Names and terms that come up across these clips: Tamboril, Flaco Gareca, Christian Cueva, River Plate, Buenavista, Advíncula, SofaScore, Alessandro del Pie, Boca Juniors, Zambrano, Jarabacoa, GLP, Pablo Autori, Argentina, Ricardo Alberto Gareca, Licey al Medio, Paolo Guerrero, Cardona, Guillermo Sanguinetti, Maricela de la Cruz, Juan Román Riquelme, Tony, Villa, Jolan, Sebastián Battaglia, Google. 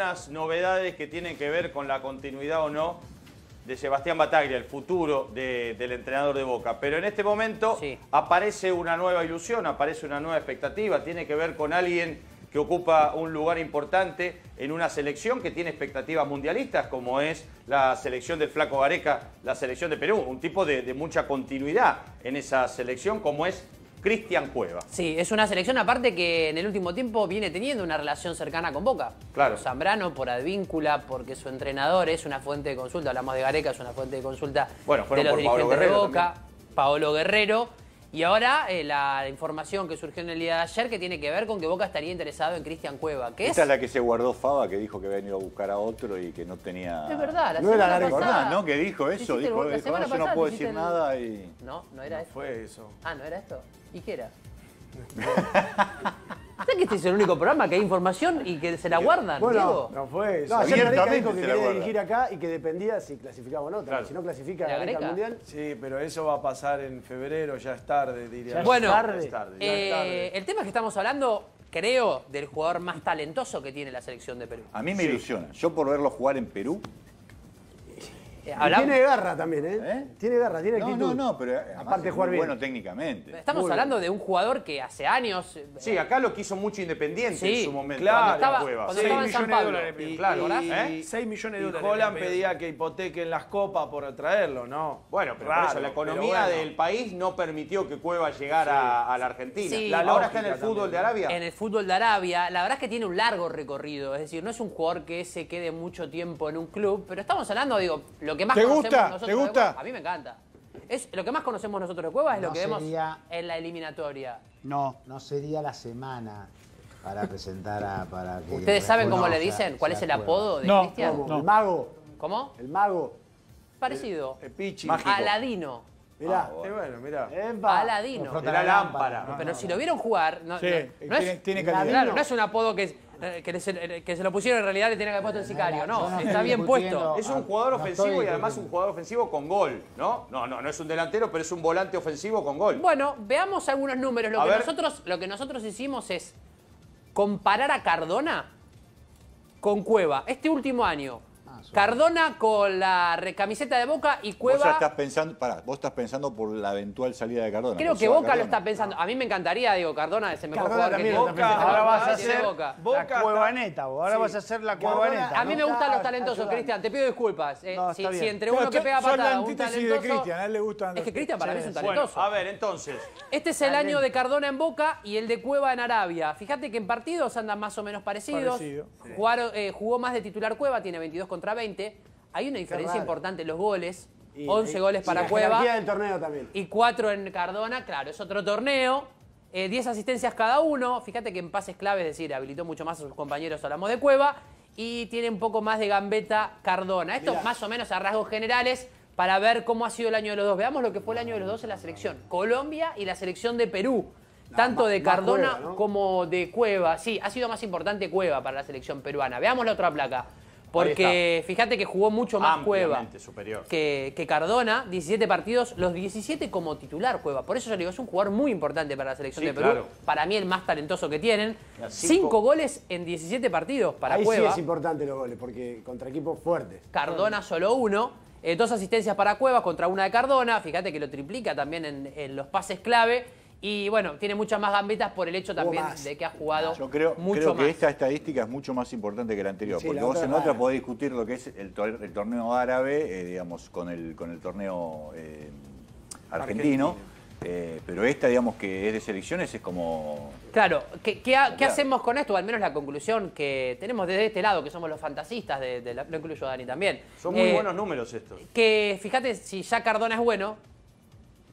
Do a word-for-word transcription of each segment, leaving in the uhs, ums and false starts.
algunas novedades que tienen que ver con la continuidad o no de Sebastián Battaglia, el futuro de, del entrenador de Boca. Pero en este momento sí. aparece una nueva ilusión, aparece una nueva expectativa, tiene que ver con alguien que ocupa un lugar importante en una selección que tiene expectativas mundialistas, como es la selección del Flaco Gareca, la selección de Perú, un tipo de, de mucha continuidad en esa selección, como es Christian Cueva. Sí, es una selección aparte que en el último tiempo viene teniendo una relación cercana con Boca. Claro. Por Zambrano, por Advíncula, porque su entrenador es una fuente de consulta. Hablamos de Gareca, es una fuente de consulta bueno, de los dirigentes de Boca. También. Paolo Guerrero. Y ahora eh, la información que surgió en el día de ayer que tiene que ver con que Boca estaría interesado en Christian Cueva. ¿Qué Esta es? es la que se guardó Fava, que dijo que había venido a buscar a otro y que no tenía... Es verdad, la no semana era la pasada. ¿No? Que dijo eso, dijo, la dijo, dijo yo no puedo decir el... nada y... No, no era no eso. fue eso. Ah, ¿no era esto? ¿Y qué era? ¿Sabes que este es el único programa que hay información y que se la guardan, bueno, Diego? No fue eso. No, ayer Gareca dijo que quería dirigir acá y que dependía si clasificaba o no. Claro. Si no clasifica a Gareca al Mundial. Sí, pero eso va a pasar en febrero, ya es tarde, diría. Ya bueno, es tarde. Es tarde, eh, ya es tarde. El tema es que estamos hablando, creo, del jugador más talentoso que tiene la selección de Perú. A mí me sí. ilusiona. Yo por verlo jugar en Perú... Tiene garra también, ¿eh? ¿Eh? Tiene garra, tiene actitud. No, no, no, pero aparte es jugar bien. Bueno, técnicamente. Estamos muy hablando bien. de un jugador que hace años... Sí, acá lo quiso mucho Independiente sí, en su momento. Claro, cuando estaba en San Pablo. seis millones de dólares. Y Jolan pedía que hipotequen las copas por traerlo, ¿no? Bueno, pero claro, por eso, la economía bueno. del país no permitió que Cueva llegara sí. a, a la Argentina. Sí. La Ahora está en el fútbol también. de Arabia. En el fútbol de Arabia. La verdad es que tiene un largo recorrido. Es decir, no es un jugador que se quede mucho tiempo en un club, pero estamos hablando, digo... Lo que más ¿Te gusta? Nosotros ¿Te gusta? A mí me encanta. Es, lo que más conocemos nosotros de Cueva es no lo que sería, vemos en la eliminatoria. No, no sería la semana para presentar a... Para que ¿Ustedes saben cómo le dicen? ¿Cuál es el Cueva. apodo de no, Cristian? No, no. El mago. ¿Cómo? El mago. Parecido. El, el pichi. Aladino. Mirá. Ah, bueno, mirá. Aladino. No, de la lámpara. No, pero no, si no. lo vieron jugar... No, sí, no, no tiene, es, tiene calidad. Claro, no es un apodo que... Es, Que se, que se lo pusieron en realidad le tenían que haber puesto el sicario, no, no está bien puesto. Es un jugador ofensivo y además un jugador ofensivo con gol, ¿no? No, no, no es un delantero, pero es un volante ofensivo con gol. Bueno, veamos algunos números. Lo, que nosotros, lo que nosotros hicimos es comparar a Cardona con Cueva. Este último año, Cardona con la camiseta de Boca y Cueva... Vos estás pensando, pará, vos estás pensando por la eventual salida de Cardona. Creo que Boca lo está pensando. A mí me encantaría, digo, Cardona es el mejor jugador que tiene Boca. Ahora vas a hacer la cuevaneta, vos. Ahora vas a hacer la cuevaneta. A mí me gustan los talentosos, Cristian. Te pido disculpas. Si entre uno que pega patada, un talentoso... Es que Cristian para mí es un talentoso. A ver, entonces... Este es el año de Cardona en Boca y el de Cueva en Arabia. Fíjate que en partidos andan más o menos parecidos. Jugó más de titular Cueva, tiene veintidós contra veinte. Hay una diferencia importante en los goles. Y, once goles para Cueva. Y torneo también. Y cuatro en Cardona, claro, es otro torneo. Eh, diez asistencias cada uno. Fíjate que en pases clave, es decir, habilitó mucho más a sus compañeros al amo de Cueva. Y tiene un poco más de gambeta Cardona. Esto Mirá. más o menos a rasgos generales para ver cómo ha sido el año de los dos. Veamos lo que fue el año de los dos en la selección. Colombia y la selección de Perú. Tanto de Cardona Cueva, ¿no? como de Cueva. Sí, ha sido más importante Cueva para la selección peruana. Veamos la otra placa. Porque fíjate que jugó mucho más Cueva superior. Que, que Cardona, diecisiete partidos, los diecisiete como titular Cueva. Por eso yo le digo, es un jugador muy importante para la selección sí, de Perú. Claro. Para mí el más talentoso que tienen. cinco goles en diecisiete partidos para Ahí Cueva. Ahí sí es importante los goles, porque contra equipos fuertes. Cardona solo uno. Eh, dos asistencias para Cueva contra una de Cardona. Fíjate que lo triplica también en, en los pases clave. Y bueno, tiene muchas más gambetas por el hecho también de que ha jugado mucho más. Yo creo, creo que más. esta estadística es mucho más importante que la anterior, sí, porque la vos en otra podés discutir lo que es el, tor el torneo árabe, eh, digamos, con el, con el torneo eh, argentino, argentino. Eh, pero esta, digamos, que es de selecciones, es como... Claro, ¿qué, qué, ha, ¿qué hacemos con esto? O al menos la conclusión que tenemos desde este lado, que somos los fantasistas, de, de la, lo incluyo a Dani también. Son muy eh, buenos números estos. Que fíjate, si ya Cardona es bueno...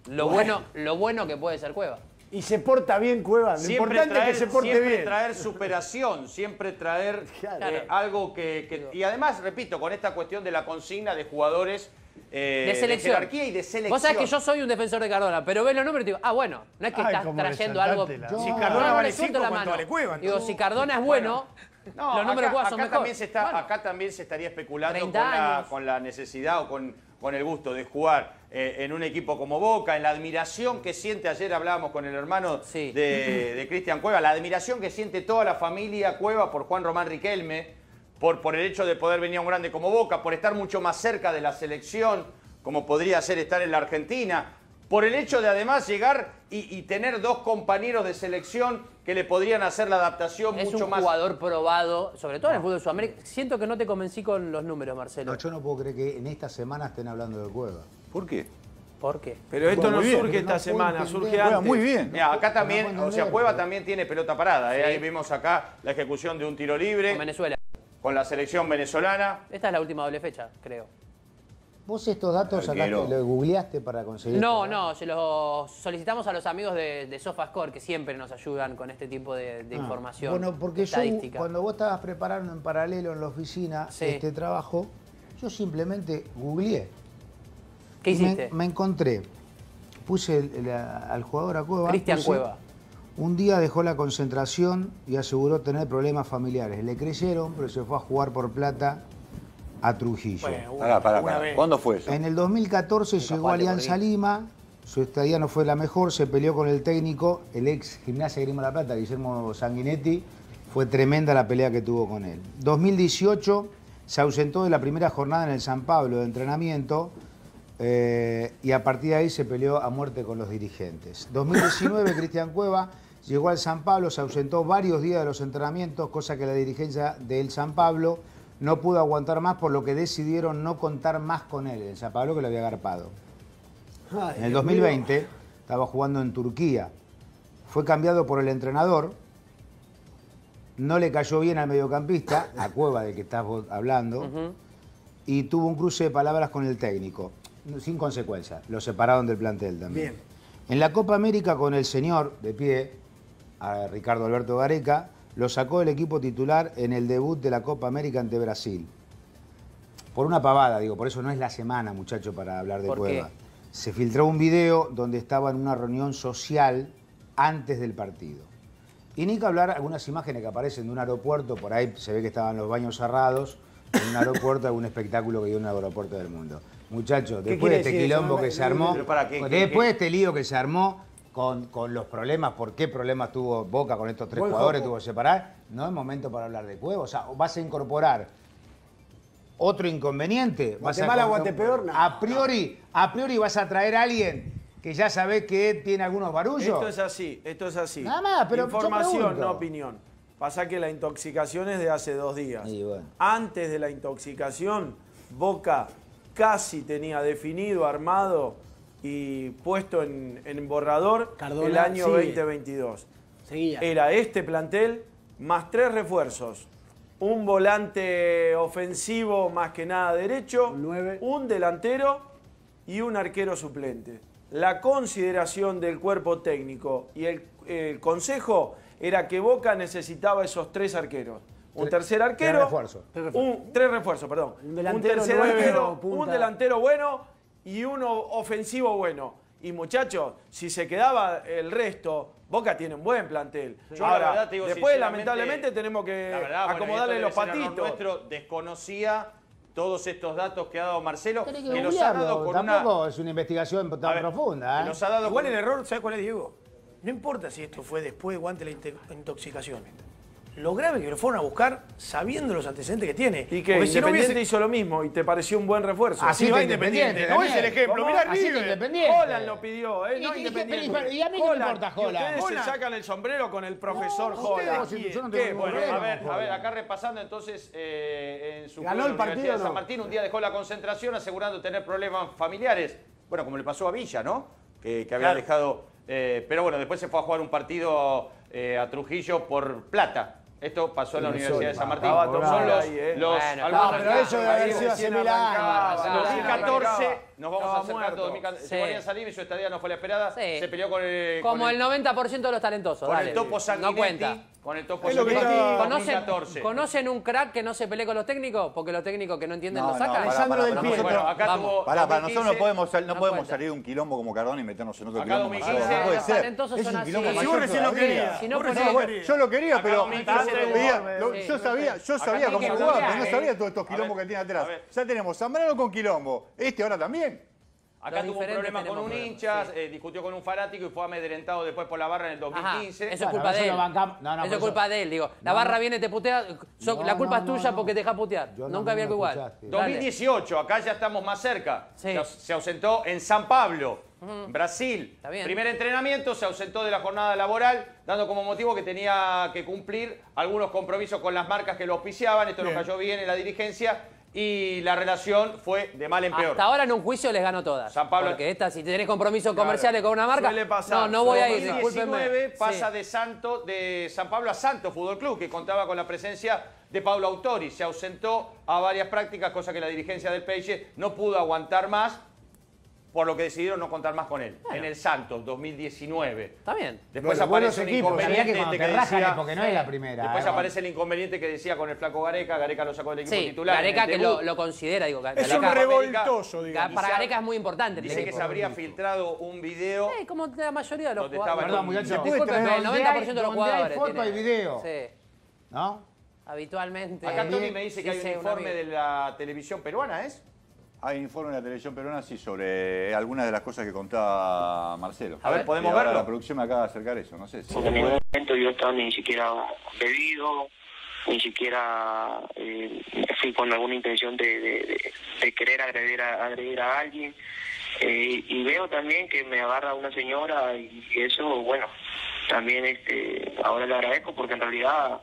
Lo bueno. bueno, lo bueno que puede ser Cueva. Y se porta bien Cueva. Lo siempre importante traer, es que se porte siempre bien. traer superación, siempre traer claro. eh, algo que, que... Y además, repito, con esta cuestión de la consigna de jugadores... Eh, de selección. De jerarquía y de selección. Vos sabés que yo soy un defensor de Cardona, pero ves los números y digo, ah, bueno, no es que Ay, estás trayendo algo... La... Si Cardona vale cinco, ¿cuánto vale Cueva? Digo, si Cardona es bueno... bueno. No, los números acá, acá, son mejor. También se está, bueno, acá también se estaría especulando con la, con la necesidad o con, con el gusto de jugar eh, en un equipo como Boca, en la admiración que siente, ayer hablábamos con el hermano sí. de, de Christian Cueva, la admiración que siente toda la familia Cueva por Juan Román Riquelme, por, por el hecho de poder venir a un grande como Boca, por estar mucho más cerca de la selección, como podría ser estar en la Argentina, por el hecho de además llegar y, y tener dos compañeros de selección que le podrían hacer la adaptación es mucho más. Es un jugador probado, sobre todo en el fútbol sudamericano. Siento que no te convencí con los números, Marcelo. No, yo no puedo creer que en esta semana estén hablando de Cueva. ¿Por qué? ¿Por qué? Pero esto bueno, no bien, surge esta no semana, surge entender. antes. Cueva, muy bien. Mirá, acá también, o sea, Cueva también tiene pelota parada. ¿eh? Sí. Ahí vimos acá la ejecución de un tiro libre. Con Venezuela. Con la selección venezolana. Esta es la última doble fecha, creo. ¿Vos estos datos sacaste, los googleaste para conseguir? No, no, se los solicitamos a los amigos de, de SofaScore, que siempre nos ayudan con este tipo de, de ah, información. Bueno, porque estadística. Yo, cuando vos estabas preparando en paralelo en la oficina sí. este trabajo, yo simplemente googleé. ¿Qué hiciste? Me, me encontré, puse el, la, al jugador a Cueva. Christian Cueva. Un día dejó la concentración y aseguró tener problemas familiares. Le creyeron, pero se fue a jugar por plata a Trujillo. Bueno, una, pará, pará, pará. ¿Cuándo fue eso? En el dos mil catorce llegó a Alianza Lima, su estadía no fue la mejor, se peleó con el técnico, el ex Gimnasia Grima La Plata, Guillermo Sanguinetti, fue tremenda la pelea que tuvo con él. dos mil dieciocho se ausentó de la primera jornada en el San Pablo de entrenamiento eh, y a partir de ahí se peleó a muerte con los dirigentes. dos mil diecinueve Christian Cueva llegó al San Pablo, se ausentó varios días de los entrenamientos, cosa que la dirigencia del San Pablo no pudo aguantar más, por lo que decidieron no contar más con él, el San Pablo que lo había agarpado. Ay, en el dos mil veinte mío. estaba jugando en Turquía. Fue cambiado por el entrenador. No le cayó bien al mediocampista, a Cueva del que estás vos hablando, uh-huh. y tuvo un cruce de palabras con el técnico. Sin consecuencias. Lo separaron del plantel también. Bien. En la Copa América con el señor de pie, a Ricardo Alberto Gareca, lo sacó el equipo titular en el debut de la Copa América ante Brasil. Por una pavada, digo, por eso no es la semana, muchachos, para hablar de Cueva. ¿Qué? Se filtró un video donde estaba en una reunión social antes del partido. Y ni que hablar, algunas imágenes que aparecen de un aeropuerto, por ahí se ve que estaban los baños cerrados, en un aeropuerto, algún espectáculo que dio en un aeropuerto del mundo. Muchachos, después de este quilombo que se armó, después de este lío que se armó, Con, con los problemas, por qué problemas tuvo Boca con estos tres jugadores, tuvo que separar, no es momento para hablar de Cueva. O sea, vas a incorporar otro inconveniente. Guatemala, Guatepeor, no. A priori, a priori vas a traer a alguien que ya sabés que tiene algunos barullos. Esto es así, esto es así. Nada más, pero información, no opinión. Pasa que la intoxicación es de hace dos días. Y bueno. Antes de la intoxicación, Boca casi tenía definido, armado y puesto en, en borrador Cardona, el año sigue. veinte veintidós. Seguía. Era este plantel más tres refuerzos. Un volante ofensivo más que nada derecho, nueve. Un delantero y un arquero suplente. La consideración del cuerpo técnico y el, el consejo era que Boca necesitaba esos tres arqueros. Un tres, tercer arquero, tres refuerzos, tres refuerzos. Un, tres refuerzos, perdón. Un delantero, un tercer nueve, arquero, punta. Un delantero bueno y uno ofensivo bueno. Y muchachos, si se quedaba el resto, Boca tiene un buen plantel. Yo ahora, la verdad, te digo, después lamentablemente tenemos que verdad, acomodarle bueno, los patitos. Nuestro desconocía todos estos datos que ha dado Marcelo, que, que nos ha dado con tampoco una... es una investigación tan ver, profunda. ¿eh? Nos ha dado igual con... el error, ¿sabes cuál es, Diego? No importa si esto fue después o antes de la intoxicación. Lo grave que lo fueron a buscar sabiendo los antecedentes que tiene. Y que Porque Independiente si no hubiese... hizo lo mismo y te pareció un buen refuerzo. Así, Así va Independiente. Independiente. No es el ejemplo. Mirá, River. Jolan lo pidió. Eh, y, no y, Independiente. Y a mí no me importa Jolan. Ustedes Jolan. se sacan el sombrero con el profesor no, Jolan. Ustedes, no ¿Qué? Bueno, a ver, a ver, acá repasando entonces eh, en su Ganó el partido, de San Martín, no. un día dejó la concentración asegurando tener problemas familiares. Bueno, como le pasó a Villa, ¿no? Que, que había claro. dejado... Eh, pero bueno, después se fue a jugar un partido eh, a Trujillo por plata. Esto pasó en la Universidad de San Martín. Son los, los bueno, pero eso debe haber sido hace mil años. dos mil catorce, nos vamos acercando. dos mil catorce, se ponían a salir y su estadía no fue la esperada. Sí. Se peleó con el... Como con el, el noventa por ciento de los talentosos. Con dale. el Topo Sanguinetti. No cuenta. Con el Topo Sanguinetti. ¿Conocen, ¿Conocen un crack que no se pelee con los técnicos? Porque los técnicos que no entienden no, lo sacan. No, Alessandro del Pie. Bueno, acá tuvo... Pará, para nosotros no podemos, no no podemos salir de un quilombo como Cardona y meternos en otro acá quilombo. Acá dos mil quince, no los talentosos son así. Si Borges se lo quería. Yo lo quería, pero... Veía, lo, sí, yo sabía, yo sabía cómo jugaba, pero no sabía todos estos quilombos ver, que tiene atrás. Ya tenemos Zambrano con quilombo, este ahora también. Acá tuvo un problema con un hincha, sí. eh, discutió con un fanático y fue amedrentado después por la barra en el dos mil quince. Ajá, eso es culpa de él. No, no, eso es culpa de él, digo. La no, barra viene, te putea, so, no, la culpa no, es tuya no, porque te deja putear. Nunca no había algo igual. dos mil dieciocho, acá ya estamos más cerca. Sí. Se, se ausentó en San Pablo, uh-huh. Brasil. Primer entrenamiento, se ausentó de la jornada laboral, dando como motivo que tenía que cumplir algunos compromisos con las marcas que lo auspiciaban. Esto bien. Nos cayó bien en la dirigencia. Y la relación fue de mal en peor. Hasta ahora en un juicio les ganó todas. San Pablo. Porque esta, si tenés compromisos claro. comerciales con una marca, suele pasar. no, no voy a ir. dos mil diecinueve pasa sí. de, Santo, de San Pablo a Santos Fútbol Club, que contaba con la presencia de Pablo Autori. Se ausentó a varias prácticas, cosa que la dirigencia del P S G no pudo aguantar más, por lo que decidieron no contar más con él. Bueno. En el Santos, dos mil diecinueve. Está bien. Después los aparece el equipos, inconveniente que, que, que decía... Porque no es la primera. Después eh, aparece el inconveniente que decía con el Flaco Gareca. Gareca lo sacó del equipo sí, titular. Gareca que lo, lo considera, digo. Gareca, es un revoltoso, digamos. Para Gareca es muy importante. Dice equipo, que se habría filtrado un video... Sí, como la mayoría de los jugadores. Perdón, muchachos. Disculpenme, el noventa por ciento de los jugadores. Hay foto y video. Sí. ¿No? Habitualmente. Acá Tony me dice que hay un informe de la televisión peruana, ¿es? Hay un informe de la televisión peruana, sí, sobre algunas de las cosas que contaba Marcelo. A ver, ¿podemos verlo? La producción me acaba de acercar eso, no sé. Si... En ningún momento yo estaba ni siquiera bebido, ni siquiera eh, fui con alguna intención de, de, de, de querer agredir a, agredir a alguien. Eh, y veo también que me agarra una señora y eso, bueno, también este, ahora le agradezco porque en realidad...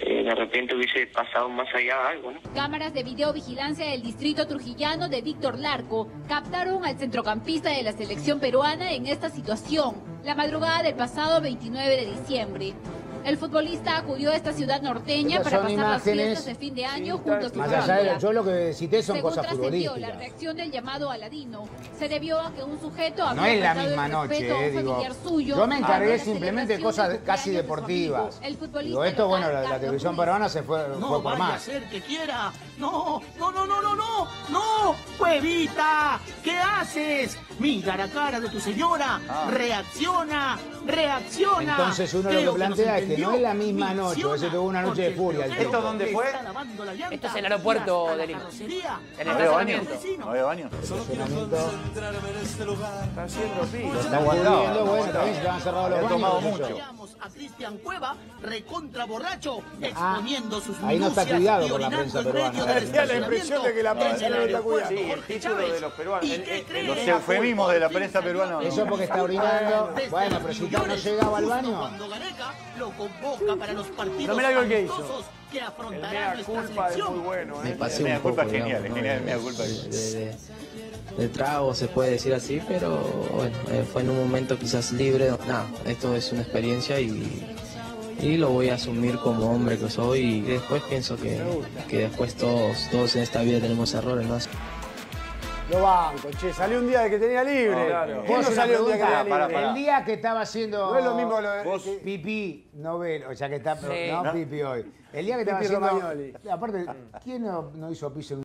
Eh, de repente hubiese pasado más allá algo, ¿no? Cámaras de videovigilancia del distrito trujillano de Víctor Larco captaron al centrocampista de la selección peruana en esta situación, la madrugada del pasado veintinueve de diciembre. El futbolista acudió a esta ciudad norteña Estas para pasar las fiestas de fin de año junto a su familia. Yo lo que cité son Según cosas trascendió, futbolísticas. La reacción del llamado Aladino se debió a que un sujeto había no es la misma noche, eh, digo, suyo, yo me encargué simplemente de cosas casi deportivas. El digo, esto, bueno, la, la televisión peruana se fue, no, fue por más. No, a ser que quiera. No, no, no, no, no, no, no, huevita, ¿qué haces? Mira la cara de tu señora, ah. reacciona, reacciona. Entonces uno Creo lo que plantea es que no es la misma noche, ese tuvo una noche de furia. ¿Esto dónde fue? Esto es en el aeropuerto de Lima. En el estacionamiento. ¿No había baño? Está haciendo piso. Está aguantado. Bueno, también se han cerrado los baños. A Christian Cueva, recontra borracho, exponiendo sus minucias. Ahí no está cuidado por la prensa peruana. Tenía la impresión de que la prensa no está cuidada. Sí, el título de los peruanos. Los eufemismos de la prensa peruana. Eso porque está orinando. Bueno, pero si no llegaba al baño. Lo convoca para los partidos amistosos que hizo. Que afrontará el mea culpa es muy bueno. ¿eh? Me pasé un poco, digamos, genial, ¿no? genial, mea culpa de, de, de trago, se puede decir así, pero bueno, fue en un momento quizás libre. Nada, esto es una experiencia y, y lo voy a asumir como hombre que soy y después pienso que, que después todos, todos en esta vida tenemos errores, ¿no? Lo banco, che, salió un día de que tenía libre. Oh, claro. Vos no salió un día que tenía libre. Para, para. El día que estaba haciendo... No es lo mismo lo de... Vos... Pipí, novelo, o sea que está... Sí. No, no, Pipí hoy. El día que estaba Pipí haciendo... Romagnoli. Aparte, ¿quién no, no hizo piso en